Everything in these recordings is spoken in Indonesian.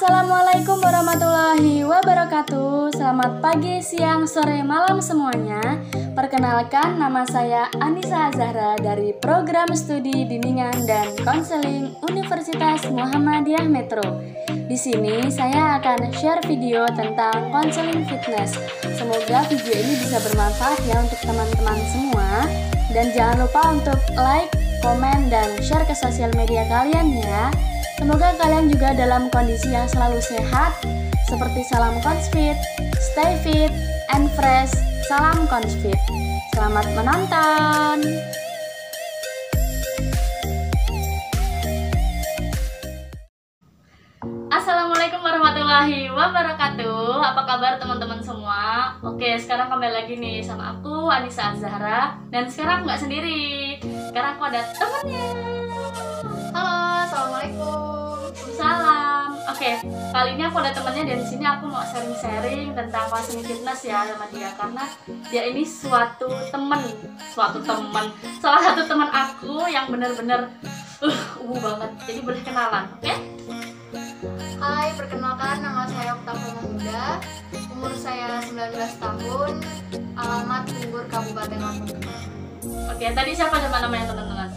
Assalamualaikum warahmatullahi wabarakatuh. Selamat pagi, siang, sore, malam semuanya. Perkenalkan, nama saya Anissa Azhara dari program studi Bimbingan dan Konseling Universitas Muhammadiyah Metro. Di sini saya akan share video tentang konseling fitness. Semoga video ini bisa bermanfaat ya untuk teman-teman semua. Dan jangan lupa untuk like, komen, dan share ke sosial media kalian ya. Semoga kalian juga dalam kondisi yang selalu sehat, seperti salam Counsfit, stay fit, and fresh, salam Counsfit. Selamat menonton! Assalamualaikum warahmatullahi wabarakatuh. Apa kabar teman-teman semua? Oke, sekarang kembali lagi nih sama aku, Anissa Azhara. Dan sekarang nggak sendiri, karena aku ada temennya. Halo, assalamualaikum. Salam. Oke, kali ini aku ada temennya dan di sini aku mau sharing-sharing tentang konseling fitness ya, teman-teman. Karena dia ini salah satu teman aku yang bener-bener banget. Jadi boleh kenalan, oke? Hai, perkenalkan nama saya Oktavia Mahmuda. Umur saya 19 tahun. Alamat Bunggur, Kabupaten Lamongan. Oke, tadi siapa namanya teman-teman?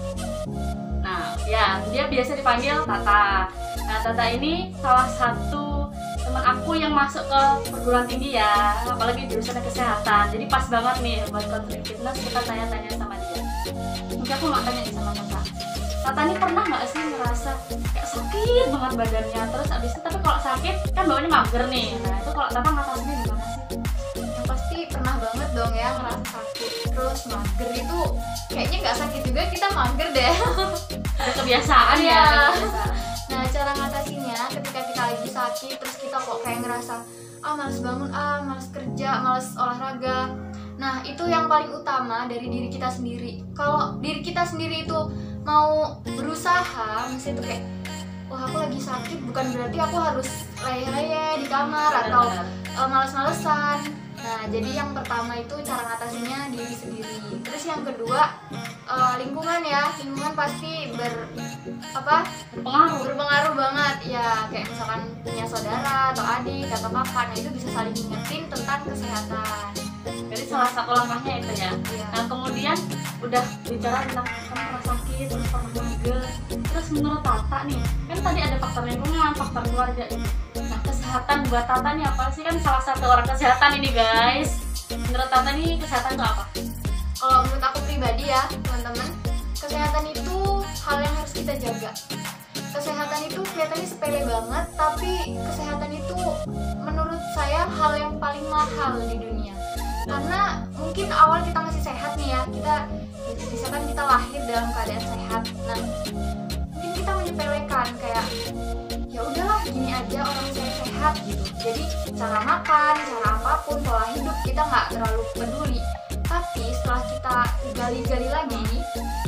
Nah, ya, dia biasa dipanggil Tata. Nah, Tata ini salah satu teman aku yang masuk ke perguruan tinggi ya, apalagi jurusan kesehatan. Jadi pas banget nih buat konseling fitness, kita tanya-tanya sama dia. Mungkin aku mau tanya nih sama Tata. Tata ini pernah nggak sih merasa kayak sakit banget badannya, terus abis itu tapi kalau sakit kan bawahnya mager nih. Nah, itu kalau Tata ngatasinnya gimana sih? Yang pasti pernah banget dong ya ngerasa sakit, terus mager itu kayaknya nggak sakit juga, kita mager deh. Kebiasaan ya. Nah, cara ngatasinnya ketika kita lagi sakit terus kita kok kayak ngerasa males bangun, males kerja, males olahraga. Nah, itu yang paling utama dari diri kita sendiri. Kalau diri kita sendiri itu mau berusaha, misalnya itu kayak wah aku lagi sakit, bukan berarti aku harus leyeh-leyeh di kamar atau males-malesan. Nah, jadi yang pertama itu cara ngatasinnya diri sendiri. Terus yang kedua lingkungan ya, lingkungan pasti berpengaruh banget ya, kayak misalkan punya saudara atau adik atau kakak, nah itu bisa saling ngingetin tentang kesehatan. Jadi salah satu langkahnya itu ya. Nah, kemudian udah bicara tentang pernah sakit, pernah mager. Terus menurut Tata nih, kan tadi ada faktor lingkungan, faktor keluarga ini. Nah, kesehatan buat Tata nih apa sih, kan salah satu orang kesehatan ini guys. Menurut Tata nih kesehatan itu apa? Kalau menurut aku pribadi ya teman-teman, kesehatan itu hal yang harus kita jaga. Kesehatan itu kelihatannya sepele banget, tapi kesehatan itu menurut saya hal yang paling mahal di dunia. Karena mungkin awal kita masih sehat nih ya, kita misalkan kita lahir dalam keadaan sehat. Nah, mungkin kita menyepelekan kayak ya udahlah gini aja, orang saya sehat gitu. Jadi cara makan, cara apapun, pola hidup kita nggak terlalu peduli. Tapi setelah kita gali-gali lagi,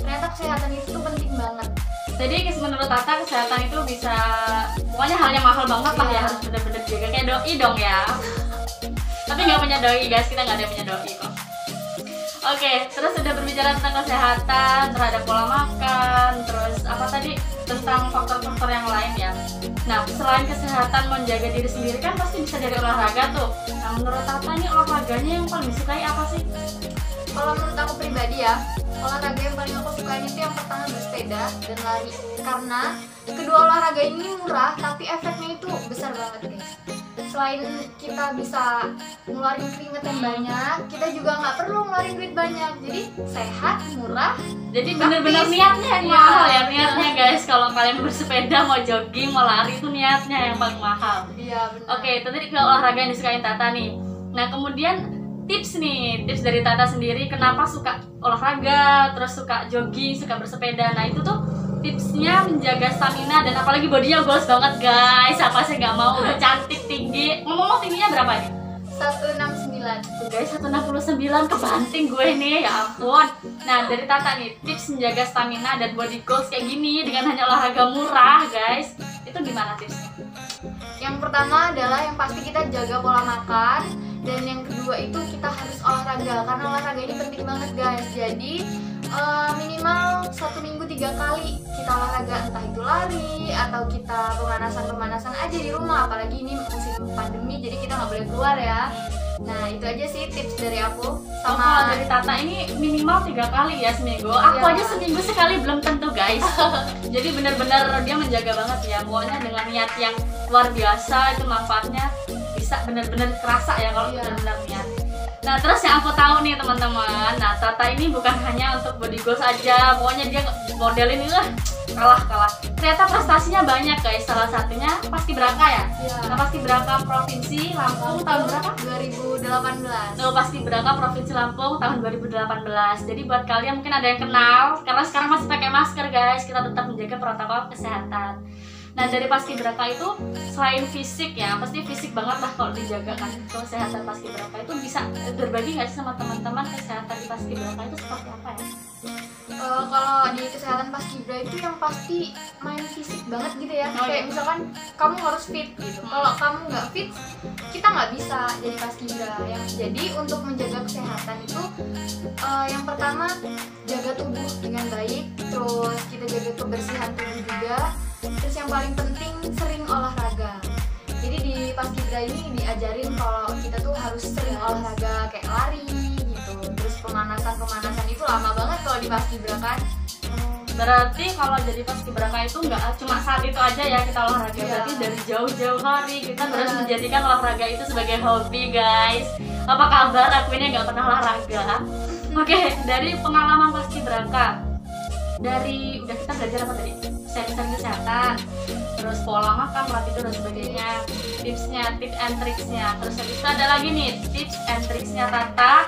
ternyata kesehatan itu penting banget. Jadi menurut Tata kesehatan itu bisa, pokoknya hal yang mahal banget lah ya, harus bener-bener jaga kayak doi dong ya. Tapi nggak punya doi guys, kita nggak ada punya doi kok. Oke, terus sudah berbicara tentang kesehatan, terhadap pola makan, terus apa tadi tentang faktor-faktor yang lain ya. Nah, selain kesehatan menjaga diri sendiri kan pasti bisa dari olahraga tuh. Nah, menurut Tata nih olahraganya yang paling disukai apa sih? Kalau menurut aku pribadi ya, olahraga yang paling aku sukain itu yang pertama bersepeda dan lari. Karena kedua olahraga ini murah tapi efeknya itu besar banget guys. Selain kita bisa ngeluarin keringet yang banyak, kita juga nggak perlu ngeluarin duit banyak. Jadi sehat, murah. Jadi bener-bener niatnya yang mahal ya, niatnya guys. Kalau kalian bersepeda, mau jogging, mau lari, itu niatnya yang paling mahal. Iya benar. Oke, tadi ke olahraga yang disukain Tata nih. Nah, kemudian tips nih, tips dari Tata sendiri, kenapa suka olahraga, terus suka jogging, suka bersepeda. Nah, itu tuh tipsnya menjaga stamina dan apalagi bodinya goals banget guys. Apa sih nggak mau, udah cantik, tinggi. Ngomong-ngomong tingginya berapa nih? 169. Tuh guys, 169, kebanting gue nih, ya ampun. Nah, dari Tata nih, tips menjaga stamina dan body goals kayak gini dengan hanya olahraga murah guys, itu gimana tipsnya? Yang pertama adalah yang pasti kita jaga pola makan. Dan yang kedua itu kita harus olahraga, karena olahraga ini penting banget guys. Jadi minimal satu minggu 3 kali kita olahraga, entah itu lari atau kita pemanasan aja di rumah, apalagi ini musim pandemi jadi kita nggak boleh keluar ya. Nah itu aja sih tips dari aku. Sama dari Tata ini minimal 3 kali ya seminggu. Aku aja seminggu sekali belum tentu guys. Jadi benar-benar dia menjaga banget ya, pokoknya dengan niat yang luar biasa itu manfaatnya bisa benar-benar kerasa ya kalau benar-benar niat. Nah terus yang aku tahu nih teman-teman, nah Tata ini bukan hanya untuk body goals aja, pokoknya dia modelin ini lah kalah. Ternyata prestasinya banyak guys, salah satunya Paskibraka ya? Iya. Nah, Paskibraka Provinsi Lampung tahun berapa? 2018. Tuh, Paskibraka Provinsi Lampung tahun 2018. Jadi buat kalian mungkin ada yang kenal, karena sekarang masih pakai masker guys, kita tetap menjaga protokol kesehatan. Nah dari Paskibraka itu selain fisik ya, pasti fisik banget lah kalau dijaga kan. Kesehatan Paskibraka itu bisa berbagi nggak sih sama teman-teman, kesehatan di Paskibraka itu seperti apa ya? Kalau di kesehatan Paskibra itu yang pasti main fisik banget gitu ya, kayak misalkan kamu harus fit gitu. Kalau kamu nggak fit, kita nggak bisa jadi Paskibra. Jadi untuk menjaga kesehatan itu yang pertama jaga tubuh dengan baik, terus kita jaga kebersihan tubuh juga, terus yang paling penting sering olahraga. Jadi di Paskibra ini diajarin kalau kita tuh harus sering olahraga kayak lari, terus pemanasan itu lama banget kalau di Paskibraka. Berarti kalau jadi Paskibraka itu nggak cuma saat itu aja ya kita olahraga, berarti dari jauh-jauh hari kita harus menjadikan olahraga itu sebagai hobi guys. Apa kabar? Aku ini nggak pernah olahraga. Oke, dari pengalaman Paskibraka, dari udah kita belajar apa tadi? Sensor kesehatan, terus pola makan, pola tidur dan sebagainya, tipsnya, tips and tricksnya. Terus habis itu ada lagi nih tips and tricksnya Tata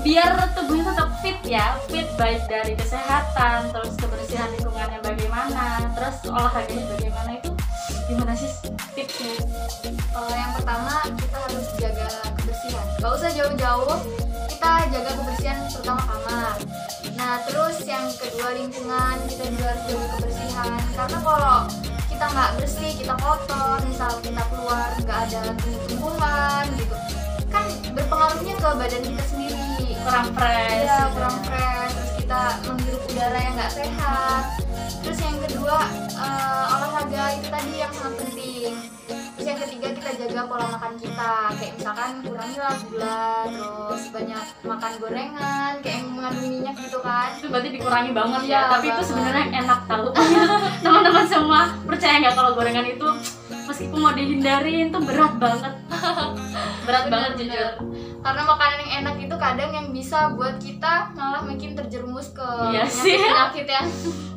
biar tubuhnya tetap fit ya, fit baik dari kesehatan, terus kebersihan lingkungannya bagaimana, terus olahraganya bagaimana, itu gimana sih tipsnya? Yang pertama kita harus jaga kebersihan, gak usah jauh-jauh, kita jaga kebersihan terutama kamar. Nah terus yang kedua lingkungan, kita juga harus jaga kebersihan, karena kalau kita nggak bersih, kita kotor, misal kita keluar nggak ada tumbuhan gitu kan, berpengaruhnya ke badan kita sendiri, kurang fresh, terus kita menghirup udara yang nggak sehat. Terus yang kedua olahraga itu tadi yang sangat penting. Terus yang ketiga kita jaga pola makan kita, kayak misalkan kurangilah gula, terus banyak makan gorengan, kayak yang mengandung minyak gitu kan. Itu berarti dikurangi banget ya. Tapi itu sebenarnya enak tahu. Teman-teman semua percaya nggak kalau gorengan itu meskipun mau dihindarin tuh berat banget, berat banget jujur. Karena makanan yang enak itu kadang yang bisa buat kita malah makin terjerumus ke penyakit ya.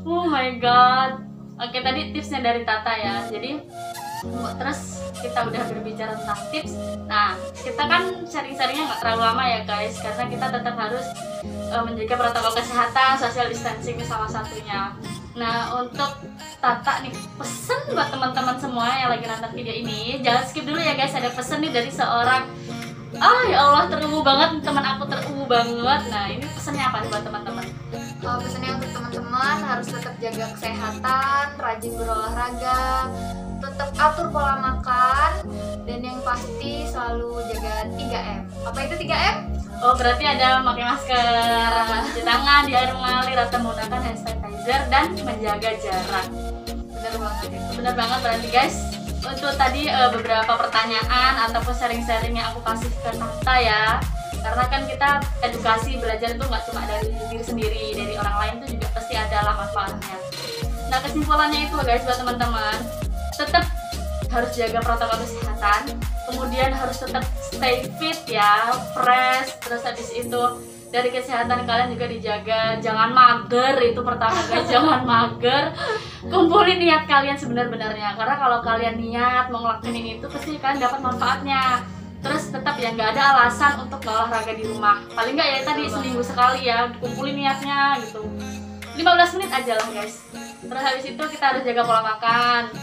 Oh my god. Oke, tadi tipsnya dari Tata ya. Jadi terus kita udah berbicara tentang tips. Nah kita kan sharing-sharingnya nggak terlalu lama ya guys, karena kita tetap harus menjaga protokol kesehatan, social distancing salah satunya. Nah untuk Tata nih, pesen buat teman-teman semua yang lagi nonton video ini, jangan skip dulu ya guys. Ada pesen nih dari seorang, ah ya Allah, terungu banget, teman aku terungu banget. Nah ini pesannya apa nih buat teman-teman? Pesannya untuk teman-teman harus tetap jaga kesehatan, rajin berolahraga, tetap atur pola makan, dan yang pasti selalu jaga 3M. Apa itu 3M? Oh berarti ada pakai masker, cuci tangan, di air mengalir, atau menggunakan hand sanitizer, dan menjaga jarak. Bener banget itu. Bener banget berarti guys. Untuk tadi beberapa pertanyaan ataupun sharing-sharing yang aku kasih ke Tata ya, karena kan kita edukasi belajar itu nggak cuma dari diri sendiri, dari orang lain itu juga pasti ada lah manfaatnya. Nah kesimpulannya itu guys buat teman-teman, tetap harus jaga protokol kesehatan, kemudian harus tetap stay fit ya, fresh, terus habis itu dari kesehatan kalian juga dijaga, jangan mager, itu pertama guys, jangan mager. Kumpulin niat kalian sebenar-benarnya, karena kalau kalian niat mau ngelakuin itu pasti kalian dapat manfaatnya. Terus tetap ya, nggak ada alasan untuk olahraga di rumah, paling nggak ya tadi seminggu sekali ya, kumpulin niatnya gitu, 15 menit aja lah guys. Terus habis itu kita harus jaga pola makan,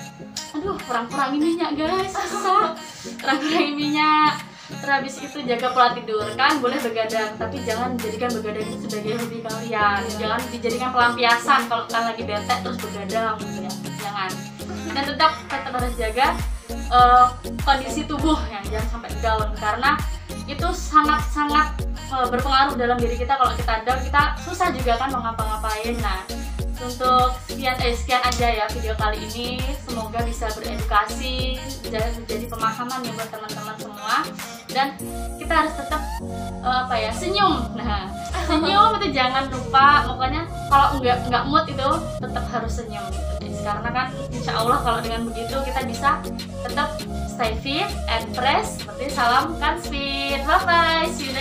aduh kurang-kurangin minyak guys, susah, kurang-kurangin minyak. Terus habis itu jaga pola tidur, kan boleh begadang, tapi jangan jadikan begadang itu sebagai hobi kalian. Jangan dijadikan pelampiasan kalau kalian lagi bete terus begadang gitu ya, jangan. Dan tetap harus jaga kondisi tubuh ya, jangan sampai down, karena itu sangat-sangat berpengaruh dalam diri kita. Kalau kita down, kita susah juga kan mau ngapa-ngapain. Nah Untuk sekian aja ya video kali ini. Semoga bisa beredukasi dan menjadi pemahaman ya buat teman-teman semua. Dan kita harus tetap senyum. Nah, senyum itu jangan lupa. Pokoknya kalau nggak mood itu tetap harus senyum gitu, guys. Karena kan insya Allah kalau dengan begitu kita bisa tetap stay fit and fresh. Seperti salam Counsfit. Bye bye. See you.